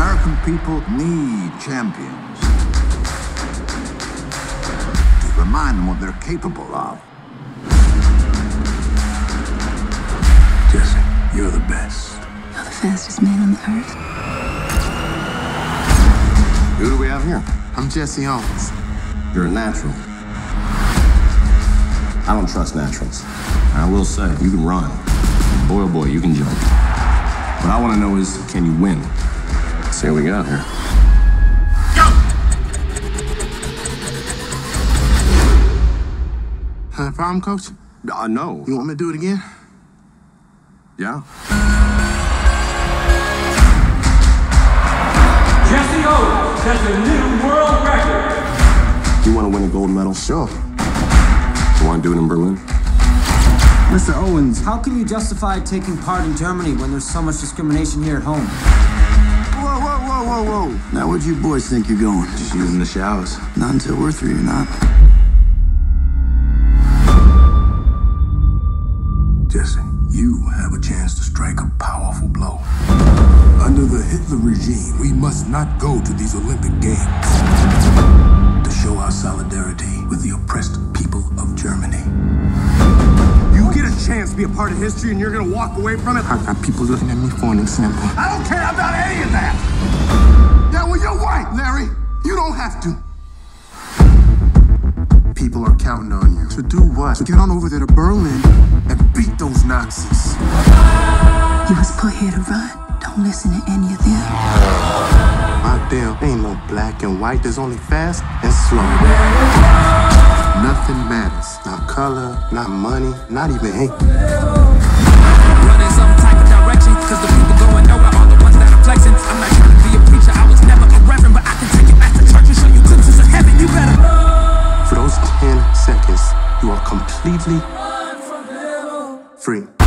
American people need champions to remind them what they're capable of. Jesse, you're the best. You're the fastest man on the earth. Who do we have here? I'm Jesse Owens. You're a natural. I don't trust naturals. I will say, you can run. Boy, oh boy, you can jump. What I want to know is, can you win? Let's see what we got here. Go! Have a problem, Coach? No. You want me to do it again? Yeah. Jesse Owens sets a new world record. You want to win a gold medal? Sure. You want to do it in Berlin? Mr. Owens, how can you justify taking part in Germany when there's so much discrimination here at home? Whoa, whoa, whoa, whoa, whoa. Now, where'd you boys think you're going? Just using the showers. Not until we're through, you're not. Jesse, you have a chance to strike a powerful blow. Under the Hitler regime, we must not go to these Olympic Games to show our solidarity with the oppressed people of Germany. Chance to be a part of history, and you're gonna walk away from it? I got people looking at me for an example. I don't care about any of that! Yeah, well, you're right, Larry. You don't have to. People are counting on you. To do what? To get on over there to Berlin and beat those Nazis. You was put here to run. Don't listen to any of them. Out there ain't no black and white. There's only fast and slow. Nothing matters. Not color, not money, not even hate. Run in some type of direction, because the people going nowhere are the ones that are flexing. I'm not trying to be a preacher, I was never a reverend, but I can take you back to church and show you glimpses of heaven. You better. For those 10 seconds, you are completely free.